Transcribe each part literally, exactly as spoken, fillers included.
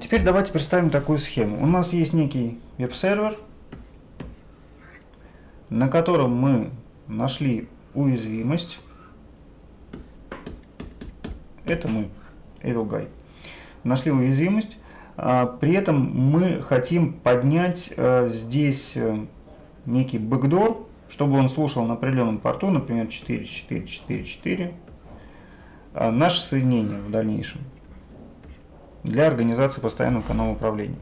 Теперь давайте представим такую схему. У нас есть некий веб-сервер, на котором мы нашли уязвимость. Это мы, EvilGuy. Нашли уязвимость. При этом мы хотим поднять здесь некий бэкдор, чтобы он слушал на определенном порту, например, четыре четыре четыре четыре, наше соединение в дальнейшем для организации постоянного канала управления.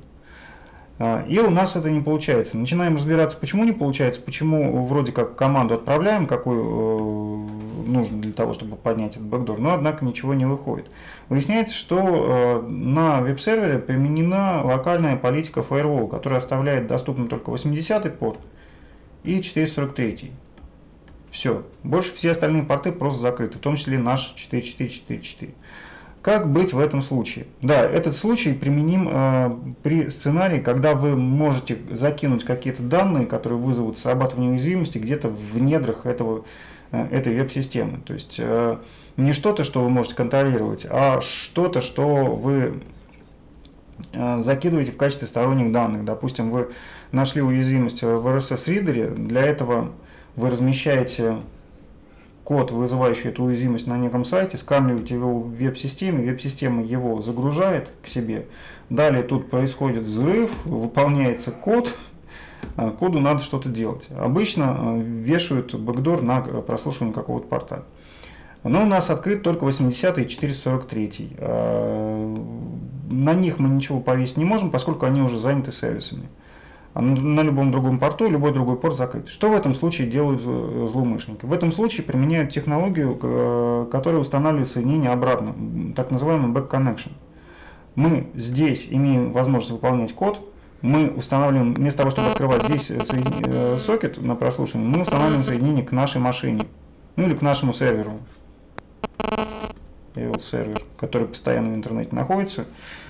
И у нас это не получается. Начинаем разбираться, почему не получается, почему вроде как команду отправляем, какую нужно для того, чтобы поднять этот бэкдор, но однако ничего не выходит. Выясняется, что на веб-сервере применена локальная политика Firewall, которая оставляет доступным только восьмидесятый порт и четыреста сорок третий. Все. Больше все остальные порты просто закрыты, в том числе наш четыре четыре четыре четыре. Как быть в этом случае? Да, этот случай применим э, при сценарии, когда вы можете закинуть какие-то данные, которые вызовут срабатывание уязвимости где-то в недрах этого, э, этой веб-системы. То есть э, не что-то, что вы можете контролировать, а что-то, что вы э, закидываете в качестве сторонних данных. Допустим, вы нашли уязвимость в эр эс эс-ридере, для этого вы размещаете код, вызывающий эту уязвимость на неком сайте, скармливаете его в веб-системе, веб-система его загружает к себе. Далее тут происходит взрыв, выполняется код, коду надо что-то делать. Обычно вешают бэкдор на прослушивание какого-то порта. Но у нас открыт только восьмидесятый и четыреста сорок третий. На них мы ничего повесить не можем, поскольку они уже заняты сервисами. На любом другом порту, любой другой порт закрыт. Что в этом случае делают злоумышленники? В этом случае применяют технологию, которая устанавливает соединение обратно, так называемый back connection. Мы здесь имеем возможность выполнять код, мы устанавливаем, вместо того, чтобы открывать здесь соедин... сокет на прослушивание, мы устанавливаем соединение к нашей машине, ну или к нашему серверу. Evil сервер, который постоянно в интернете находится.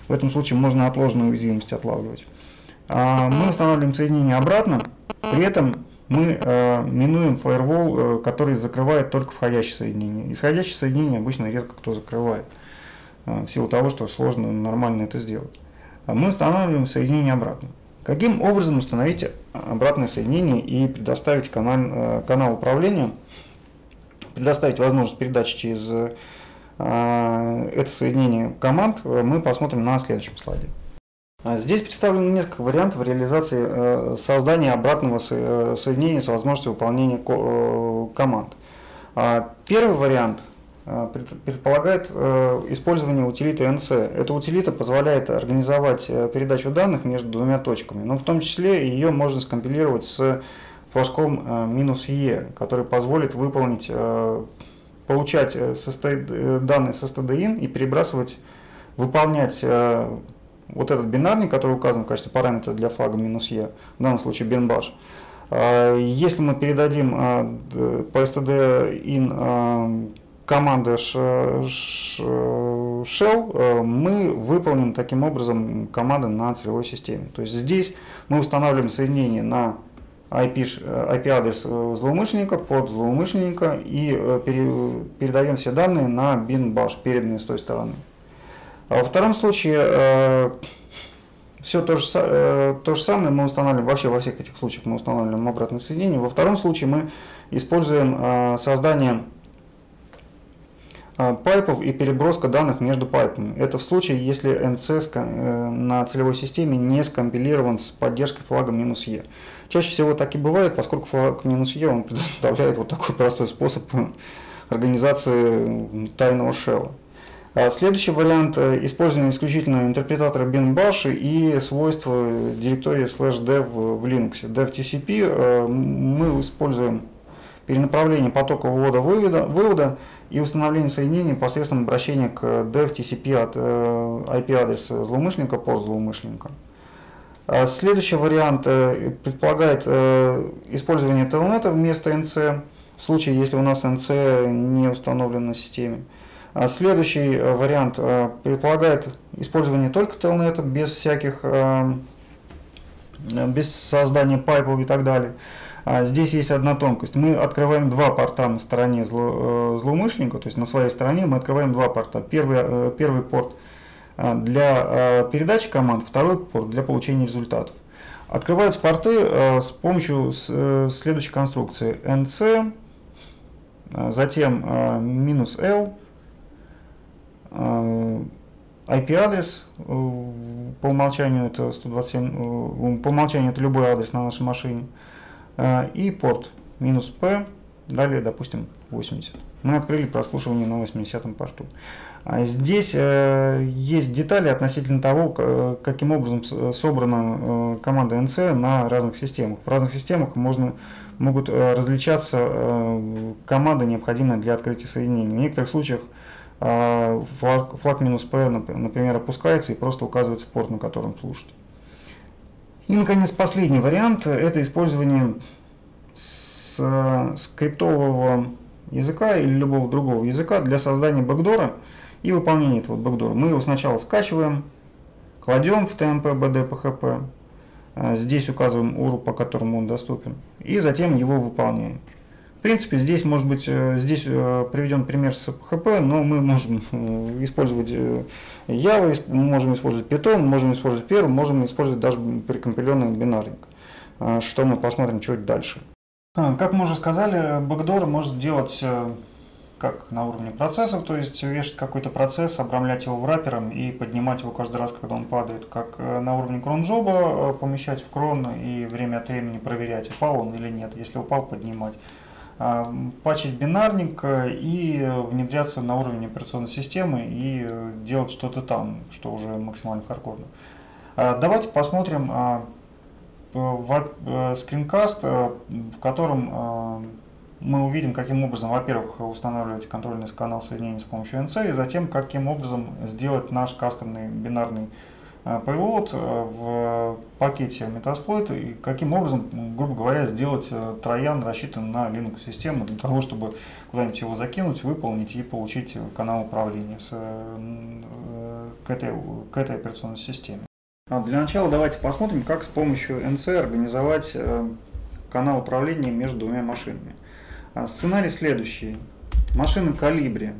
В этом случае можно отложенную уязвимость отлавливать. Мы устанавливаем соединение обратно, при этом мы э, минуем Firewall, э, который закрывает только входящее соединение. Исходящее соединение обычно редко кто закрывает, э, в силу того, что сложно нормально это сделать. Мы устанавливаем соединение обратно. Каким образом установить обратное соединение и предоставить канал, э, канал управления, предоставить возможность передачи через э, это соединение команд, мы посмотрим на следующем слайде. Здесь представлено несколько вариантов реализации создания обратного соединения с возможностью выполнения команд. Первый вариант предполагает использование утилиты эн си. Эта утилита позволяет организовать передачу данных между двумя точками, но в том числе ее можно скомпилировать с флажком минус е, который позволит выполнить, получать данные с эс ти ди ай эн и перебрасывать, выполнять вот этот бинарник, который указан в качестве параметра для флага минус е, в данном случае binbash. Если мы передадим по эс ти ди ай эн команды shell, мы выполним таким образом команды на целевой системе. То есть здесь мы устанавливаем соединение на ай пи-адрес злоумышленника, под злоумышленника, и передаем все данные на binbash, переданные с той стороны. Во втором случае э, все то же, э, то же самое мы устанавливаем, вообще во всех этих случаях мы устанавливаем обратное соединение. Во втором случае мы используем э, создание э, пайпов и переброска данных между пайпами. Это в случае, если эн си э, на целевой системе не скомпилирован с поддержкой флага минус е. Чаще всего так и бывает, поскольку флаг минус е он предоставляет вот такой простой способ организации тайного шелла. Следующий вариант – использование исключительно интерпретатора binbash и свойства директории слэш дев в Linux. дев ти си пи мы используем перенаправление потока ввода-вывода и установление соединений посредством обращения к дев ти си пи от ай пи-адреса злоумышленника, порт злоумышленника. Следующий вариант предполагает использование телнета вместо эн си, в случае, если у нас эн си не установлен на системе. Следующий вариант предполагает использование только телнета, без всяких, без создания пайпов и так далее. Здесь есть одна тонкость. Мы открываем два порта на стороне зло, злоумышленника, то есть на своей стороне мы открываем два порта. Первый, первый порт для передачи команд, второй порт для получения результатов. Открываются порты с помощью следующей конструкции: эн си, затем минус L, ай пи-адрес, по умолчанию это сто двадцать семь, по умолчанию это любой адрес на нашей машине, и порт минус P, далее, допустим, восемьдесят. Мы открыли прослушивание на восьмидесятом порту. Здесь есть детали относительно того, каким образом собрана команда эн си на разных системах. В разных системах можно, могут различаться команды, необходимые для открытия соединения. В некоторых случаях флаг минус P, например, опускается и просто указывается порт, на котором слушать. И, наконец, последний вариант – это использование скриптового языка или любого другого языка для создания бэкдора и выполнения этого бэкдора. Мы его сначала скачиваем, кладем в тэ эм пэ бэ дэ пэ хэ пэ, здесь указываем ю ар эл, по которому он доступен, и затем его выполняем. В принципе, здесь может быть здесь приведен пример с пэ хэ пэ, но мы можем использовать Java, можем использовать Python, можем использовать Perl, можем использовать даже прикомпиленный бинарник, что мы посмотрим чуть дальше. Как мы уже сказали, бэкдор может делать как на уровне процессов, то есть вешать какой-то процесс, обрамлять его врапером и поднимать его каждый раз, когда он падает, как на уровне кронжоба, помещать в крон и время от времени проверять, упал он или нет, если упал, поднимать. Патчить бинарник и внедряться на уровень операционной системы и делать что-то там, что уже максимально хардкорно. Давайте посмотрим скринкаст, в котором мы увидим, каким образом, во-первых, устанавливать контрольный канал соединения с помощью эн си, и затем, каким образом сделать наш кастомный бинарный payload в пакете Metasploit, и каким образом, грубо говоря, сделать троян, рассчитанный на Linux-систему, для того, чтобы куда-нибудь его закинуть, выполнить и получить канал управления с, к, этой, к этой операционной системе. Для начала давайте посмотрим, как с помощью эн си организовать канал управления между двумя машинами. Сценарий следующий. Машина Калибри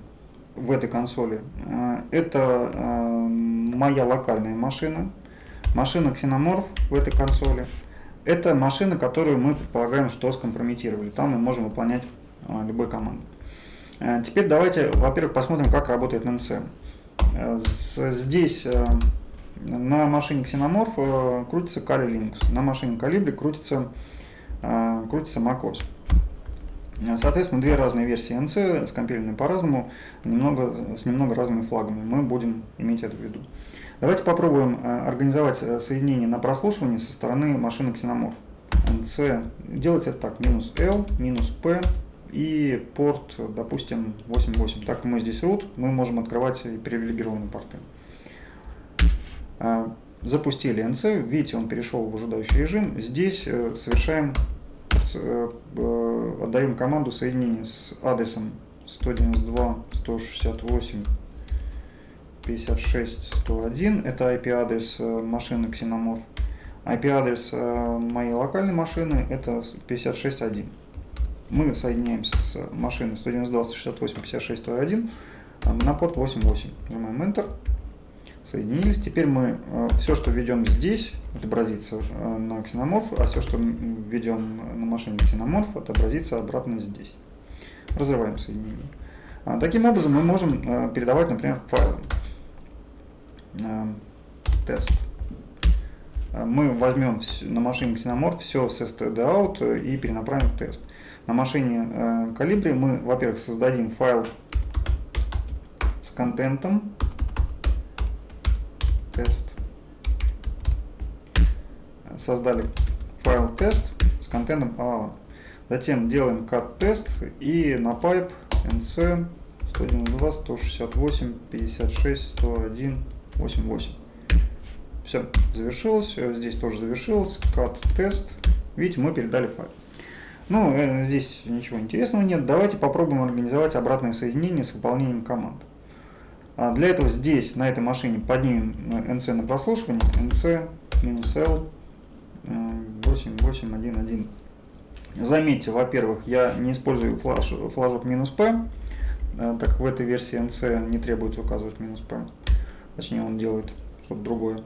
в этой консоли – это моя локальная машина. Машина Ксеноморф в этой консоли – это машина, которую мы предполагаем, что скомпрометировали. Там мы можем выполнять любой команду. Теперь давайте, во-первых, посмотрим, как работает эн си. Здесь на машине Ксеноморф э, крутится Kali Linux, на машине Калибри крутится, э, крутится macOS. Соответственно, две разные версии эн си, скомпилены по-разному, немного, с немного разными флагами. Мы будем иметь это в виду. Давайте попробуем э, организовать соединение на прослушивание со стороны машины Ксеноморф. эн си. Делать это так: минус L, минус P и порт, допустим, восемьдесят восемь. Так как мы здесь root, мы можем открывать привилегированные порты. Запустили эн си, видите, он перешел в ожидающий режим. Здесь совершаем, отдаем команду соединения с адресом сто девяносто два точка сто шестьдесят восемь точка пятьдесят шесть точка сто один. Это ай пи-адрес машины Xenomorph. ай пи-адрес моей локальной машины это пятьдесят шесть точка один. Мы соединяемся с машиной сто девяносто два точка сто шестьдесят восемь точка пятьдесят шесть точка один на порт восемьдесят восемь. Нажимаем Enter. Соединились. Теперь мы э, все, что ведем здесь, отобразится э, на Ксеноморф, а все, что ведем на машине Ксеноморф, отобразится обратно здесь. Разрываем соединение. А, таким образом мы можем э, передавать, например, файлы. Э, тест. Мы возьмем вс на машине Ксеноморф все с stdout и перенаправим в тест. На машине Калибри э, мы, во-первых, создадим файл с контентом. Тест. Создали файл тест с контентом а а а. Затем делаем cat тест и на pipe nc сто девяносто два точка сто шестьдесят восемь точка пятьдесят шесть точка сто один точка восемьдесят восемь. Все, завершилось. Здесь тоже завершилось. Cat тест. Видите, мы передали файл. Ну, э, здесь ничего интересного нет. Давайте попробуем организовать обратное соединение с выполнением команд. Для этого здесь, на этой машине, поднимем nc на прослушивание, nc-l восемь точка восемь точка один точка один. Заметьте, во-первых, я не использую флаж, флажок минус P, так как в этой версии nc не требуется указывать минус P. точнее он делает что-то другое.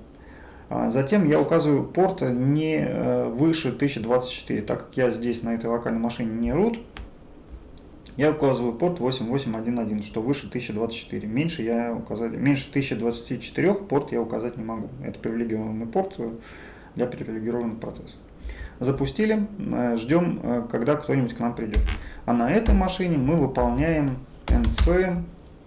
Затем я указываю порт не выше тысяча двадцать четыре, так как я здесь на этой локальной машине не root, я указываю порт восемь тысяч восемьсот одиннадцать, что выше тысяча двадцать четыре. Меньше я указать, меньше тысячи двадцати четырёх порт я указать не могу. Это привилегированный порт для привилегированных процессов. Запустили, ждем, когда кто-нибудь к нам придет. А на этой машине мы выполняем эн си.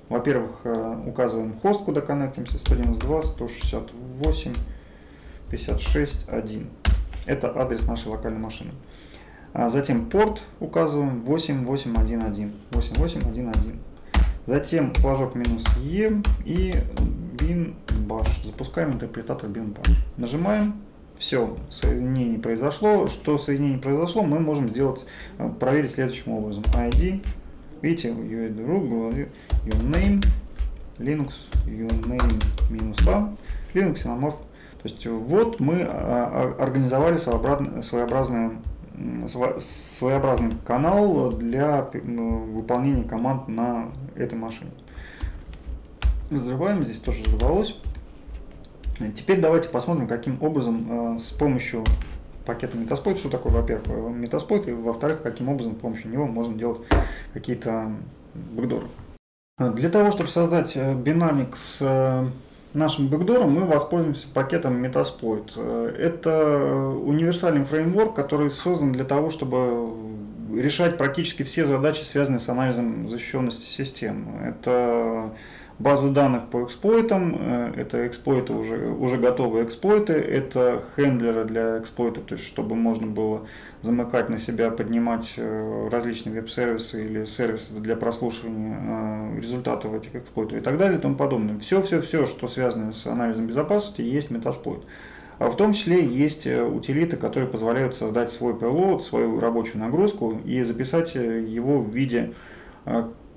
Во-первых, указываем хост, куда коннектимся, сто девяносто два точка сто шестьдесят восемь точка пятьдесят шесть точка один. Это адрес нашей локальной машины. Затем порт указываем восемь тысяч восемьсот одиннадцать. Затем флажок минус E и binbash. Запускаем интерпретатор binbash. Нажимаем. Все, соединение произошло. Что соединение произошло, мы можем сделать, проверить следующим образом. ай ди. Видите, root, uname, Linux, uname минус A, Linux enamorph. То есть вот мы организовали своеобразное своеобразный канал для выполнения команд на этой машине. Взрываем, здесь тоже взорвалось. Теперь давайте посмотрим, каким образом с помощью пакета Metasploit, что такое, во-первых, Metasploit, и во-вторых, каким образом с помощью него можно делать какие-то бэкдоры. Для того, чтобы создать бинарник с нашим бэкдором, мы воспользуемся пакетом Metasploit. Это универсальный фреймворк, который создан для того, чтобы решать практически все задачи, связанные с анализом защищенности систем. Это базы данных по эксплойтам, это эксплойты, уже, уже готовые эксплойты, это хендлеры для эксплойтов, то есть чтобы можно было замыкать на себя, поднимать различные веб-сервисы или сервисы для прослушивания результатов этих эксплойтов и так далее и тому подобное. Все-все-все, что связано с анализом безопасности, есть Metasploit. А в том числе есть утилиты, которые позволяют создать свой payload, свою рабочую нагрузку и записать его в виде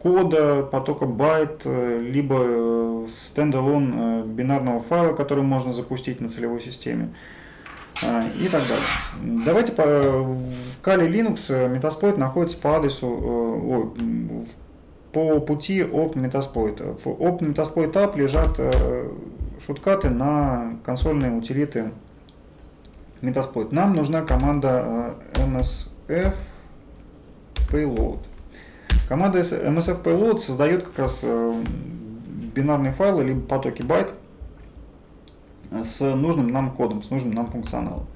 кода, потока байт, либо стендалон бинарного файла, который можно запустить на целевой системе и так далее. Давайте по... в Kali Linux Metasploit находится по адресу, о, по пути от Metasploit. В Open Metasploit App лежат шуткаты на консольные утилиты Metasploit. Нам нужна команда msfpayload. Команда msfpayload создает как раз бинарные файлы, либо потоки байт с нужным нам кодом, с нужным нам функционалом.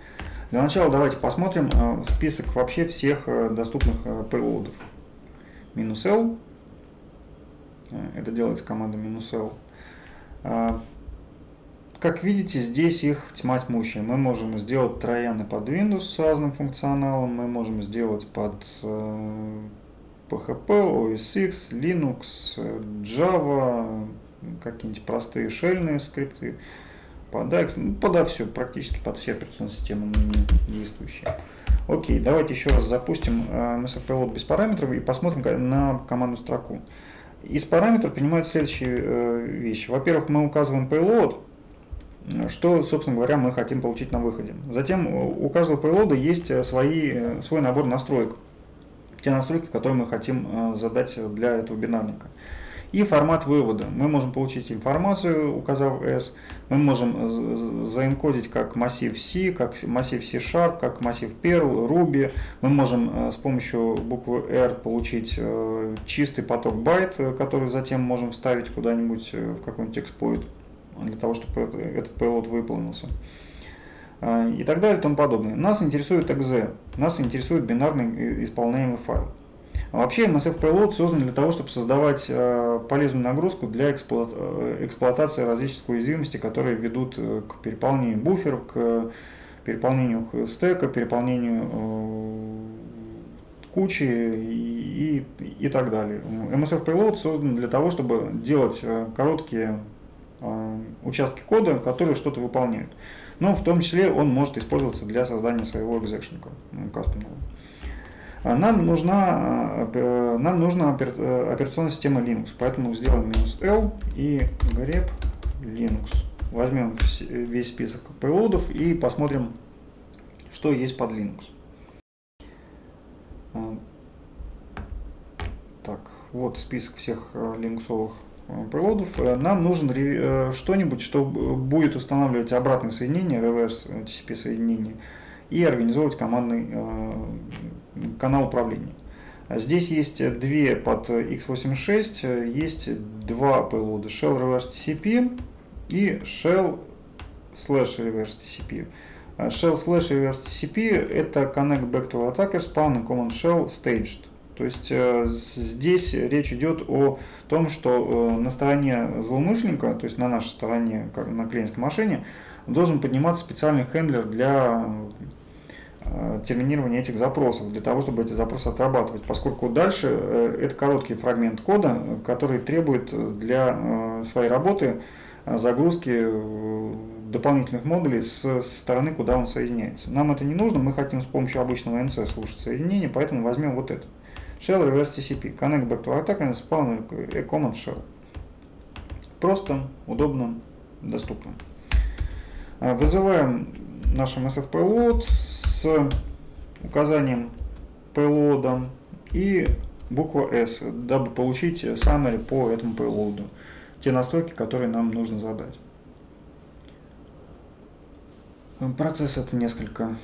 Для начала давайте посмотрим список вообще всех доступных payload'ов. Минус L. Это делается команда минус L. Как видите, здесь их тьма тьмущая. Мы можем сделать трояны под Windows с разным функционалом, мы можем сделать под пи эйч пи, о эс икс, Linux, Java, какие-нибудь простые шельные скрипты, под Ajax, подо все, практически под все операционные системы действующие. Окей, давайте еще раз запустим msfpayload без параметров и посмотрим на командную строку. Из параметров принимают следующие вещи. Во-первых, мы указываем payload, что, собственно говоря, мы хотим получить на выходе. Затем у каждого payload есть свои, свой набор настроек. Те настройки, которые мы хотим задать для этого бинарника. И формат вывода. Мы можем получить информацию, указав S. Мы можем заэнкодить как массив C, как массив C-Sharp, как массив Perl, Ruby. Мы можем с помощью буквы R получить чистый поток байт, который затем можем вставить куда-нибудь в какой-нибудь эксплойт, для того, чтобы этот payload выполнился. И так далее и тому подобное. Нас интересует экзе, нас интересует бинарный исполняемый файл. А вообще msfpayload создан для того, чтобы создавать полезную нагрузку для эксплуатации различных уязвимостей, которые ведут к переполнению буферов, к переполнению стека, переполнению кучи и, и, и так далее. msfpayload создан для того, чтобы делать короткие участки кода, которые что-то выполняют. Но в том числе он может использоваться для создания своего экзекшника кастомного. Нам нужна, нам нужна операционная система Linux, поэтому сделаем минус L и grep Linux. Возьмем весь список payload'ов и посмотрим, что есть под Linux. Так, вот список всех линуксовых пейлодов, нам нужно что-нибудь, что будет устанавливать обратное соединение, реверс ти си пи соединение, и организовывать командный канал управления. Здесь есть две под икс восемьдесят шесть, есть два пейлода, shell reverse ти си пи и shell slash reverse ти си пи. Shell slash reverse ти си пи это connect back to attacker spawn command shell staged. То есть здесь речь идет о том, что на стороне злоумышленника, то есть на нашей стороне, на клиентской машине, должен подниматься специальный хендлер для терминирования этих запросов, для того, чтобы эти запросы отрабатывать, поскольку дальше это короткий фрагмент кода, который требует для своей работы загрузки дополнительных модулей со стороны, куда он соединяется. Нам это не нужно, мы хотим с помощью обычного эн си слушать соединение, поэтому возьмем вот это. Shell reverse ти си пи, connect back to attacker, spawn a command shell. Просто, удобно, доступно. Вызываем наш msfpayload с указанием payload и буква S, дабы получить summary по этому payload, те настройки, которые нам нужно задать. Процесс это несколько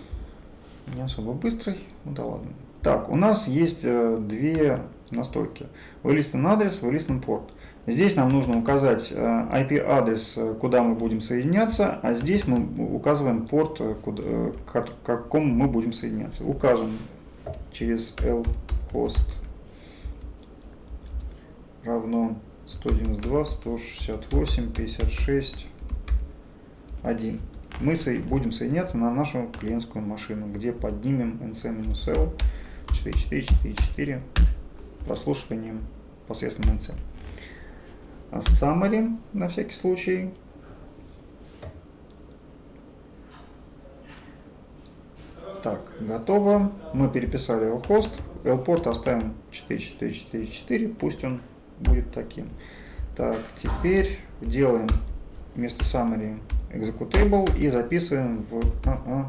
не особо быстрый, ну да ладно. Так, у нас есть две настройки. Vlisten адрес, vlisten порт. Здесь нам нужно указать ай пи-адрес, куда мы будем соединяться, а здесь мы указываем порт, куда, к какому мы будем соединяться. Укажем через lhost равно сто девяносто два точка сто шестьдесят восемь точка пятьдесят шесть точка один. Мы будем соединяться на нашу клиентскую машину, где поднимем nc-l четыре четыре четыре четыре прослушиванием посредством nc. Summary на всякий случай. Так, готово. Мы переписали lhost. L-порт оставим четыре четыре четыре четыре, пусть он будет таким. Так, теперь делаем вместо summary executable и записываем в а -а.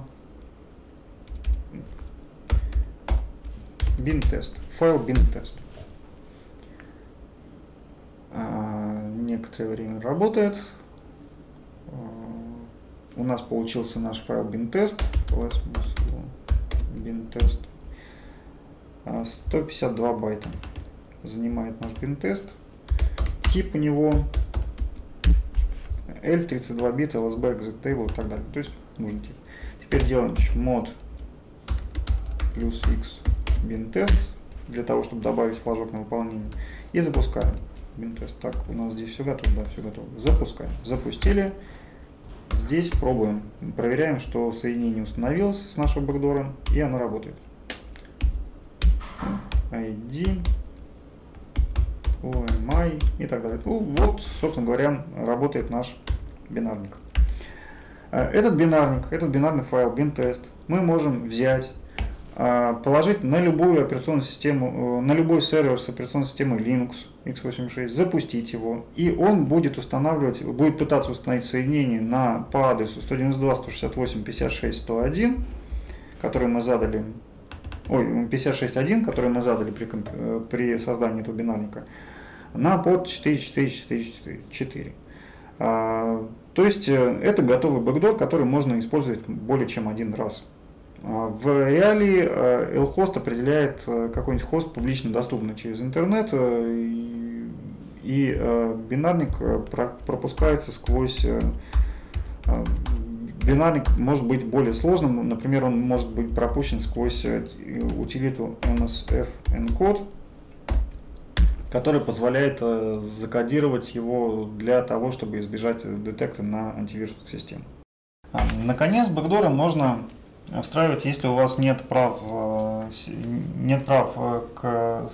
bin test. Файл bin test. А, некоторое время работает. А, у нас получился наш файл bin test. Bin test. А, сто пятьдесят два байта занимает наш bin test. Тип у него L, тридцать два бита, эл эс би, executable и так далее. То есть нужен тип. Теперь делаем mod плюс x bin test для того, чтобы добавить флажок на выполнение. И запускаем bin test. Так, у нас здесь все готово, да, все готово. Запускаем. Запустили. Здесь пробуем. Проверяем, что соединение установилось с нашего бэкдора, и оно работает. ай ди. о эм ай и так далее. Ну, вот, собственно говоря, работает наш бинарник. Этот бинарник, этот бинарный файл bin-test мы можем взять, положить на любую операционную систему, на любой сервер с операционной системой Linux икс восемьдесят шесть, запустить его, и он будет устанавливать, будет пытаться установить соединение на, по адресу сто девяносто два точка сто шестьдесят восемь точка пятьдесят шесть точка сто один, который мы задали. Ой, пятьдесят шесть точка один, который мы задали при, при создании этого бинарника, на порт четыре четыре четыре четыре четыре. А, то есть это готовый бэкдор, который можно использовать более чем один раз. А, в реалии а, lhost определяет а, какой-нибудь хост, публично доступный через интернет, а, и, и а, бинарник а, пропускается сквозь... А, а, бинарник может быть более сложным, например, он может быть пропущен сквозь утилиту эн эс эф энкод, которая позволяет закодировать его для того, чтобы избежать детекта на антивирусных системах. Наконец, бэкдоры можно встраивать, если у вас нет прав, нет прав к,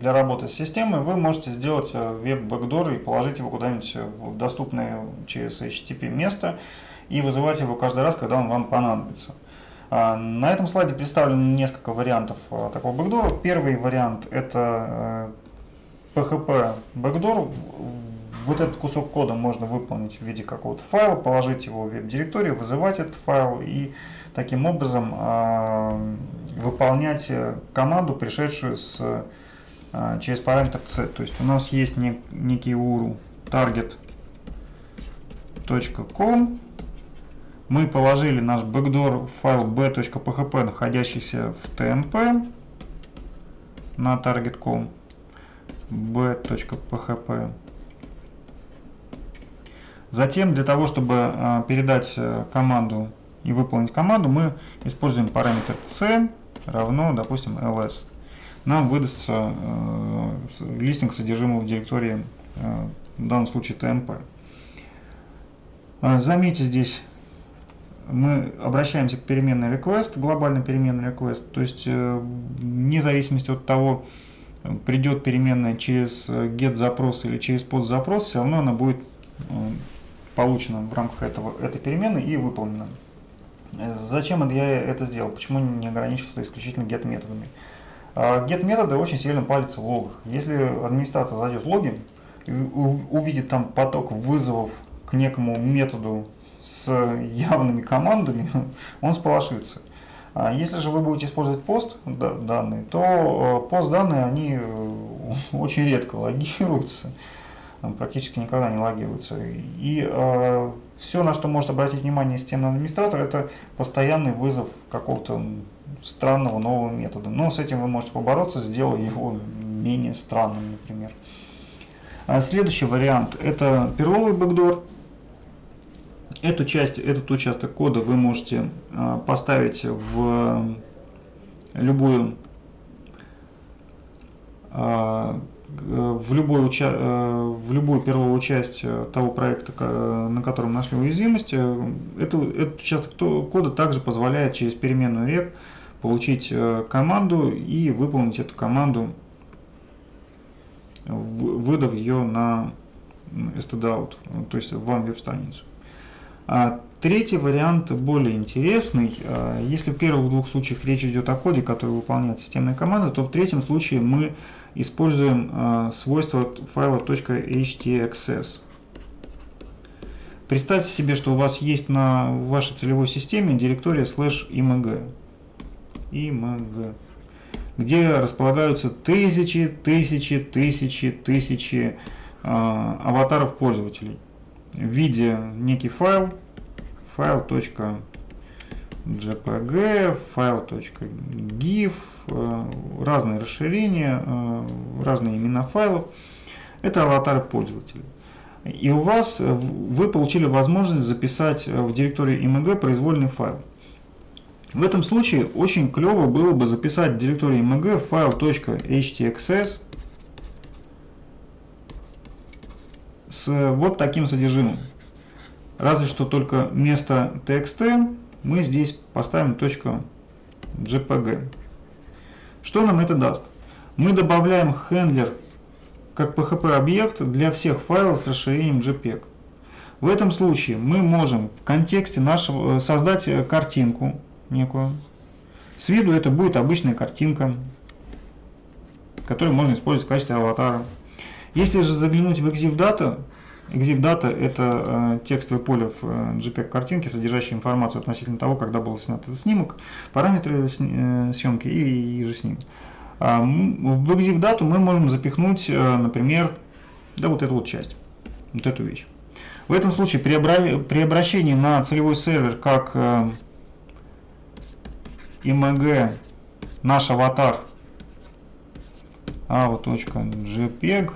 для работы с системой, вы можете сделать веб-бэкдор и положить его куда-нибудь в доступное через эйч ти ти пи место и вызывать его каждый раз, когда он вам понадобится. На этом слайде представлено несколько вариантов такого бэкдора. Первый вариант — это пи эйч пи бэкдор. Вот этот кусок кода можно выполнить в виде какого-то файла, положить его в веб-директорию, вызывать этот файл и таким образом выполнять команду, пришедшую с через параметр c. То есть у нас есть нек некий ю ар эл target точка ком. Мы положили наш бэкдор файл b.php, находящийся в tmp, на target точка ком b.php. Затем для того, чтобы передать команду и выполнить команду, мы используем параметр c равно, допустим, ls. Нам выдастся э, листинг содержимого в директории, э, в данном случае tmp. Заметьте, здесь мы обращаемся к переменной request, глобальной переменной request, то есть э, вне зависимости от того, придет переменная через get запрос или через post запрос, все равно она будет э, получена в рамках этого, этой переменной и выполнена. Зачем я это сделал? Почему не ограничился исключительно get методами? Get методы очень сильно палятся в логах. Если администратор зайдет в логи и увидит там поток вызовов к некому методу с явными командами, он сполошится. Если же вы будете использовать пост данные, то пост данные они очень редко логируются, практически никогда не логируются. И э, все, на что может обратить внимание системный администратор, это постоянный вызов какого-то странного нового метода. Но с этим вы можете побороться, сделав его менее странным, например. А следующий вариант – это перловый бэкдор. Эту часть, этот участок кода вы можете э, поставить в любую э, В любую, в любую первую часть того проекта, на котором нашли уязвимость, этот участок кода также позволяет через переменную рек получить команду и выполнить эту команду, выдав ее на stdout, то есть вам веб-страницу. Третий вариант более интересный. Если в первых двух случаях речь идет о коде, который выполняет системная команда, то в третьем случае мы используем свойство файла .htaccess. Представьте себе, что у вас есть на вашей целевой системе директория слэш имг, где располагаются тысячи, тысячи, тысячи, тысячи аватаров пользователей в виде некий файл, файл .jpg, файл .gif, разные расширения, разные имена файлов. Это аватары пользователей. И у вас, вы получили возможность записать в директорию img произвольный файл. В этом случае очень клево было бы записать в директорию img файл .htaccess с вот таким содержимым. Разве что только вместо txt мы здесь поставим .jpg. Что нам это даст? Мы добавляем хендлер как пи эйч пи-объект для всех файлов с расширением jpeg. В этом случае мы можем в контексте нашего создать картинку некую. С виду это будет обычная картинка, которую можно использовать в качестве аватара. Если же заглянуть в exif.data, exif.data это э, текстовое поле в э, JPEG-картинке, содержащее информацию относительно того, когда был снят этот снимок, параметры сни э, съемки и, и же с ним. А, в exif.data мы можем запихнуть, э, например, да, вот эту вот часть, вот эту вещь. В этом случае при, при обращении на целевой сервер как э, img наш аватар avo.jpg,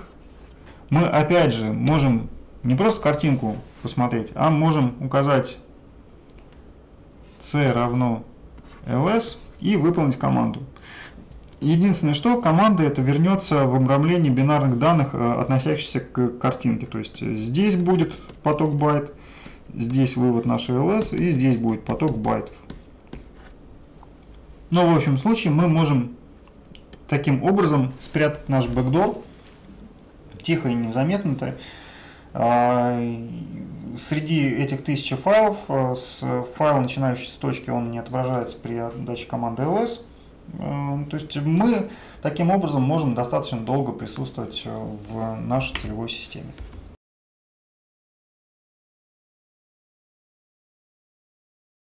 мы опять же можем не просто картинку посмотреть, а можем указать c равно ls и выполнить команду. Единственное, что команда это вернется в обрамлении бинарных данных, относящихся к картинке. То есть здесь будет поток байт, здесь вывод нашей ls и здесь будет поток байтов. Но в общем случае мы можем таким образом спрятать наш бэкдор тихо и незаметно-то среди этих тысячи файлов. С файла, начинающийся с точки, он не отображается при отдаче команды ls. То есть мы таким образом можем достаточно долго присутствовать в нашей целевой системе.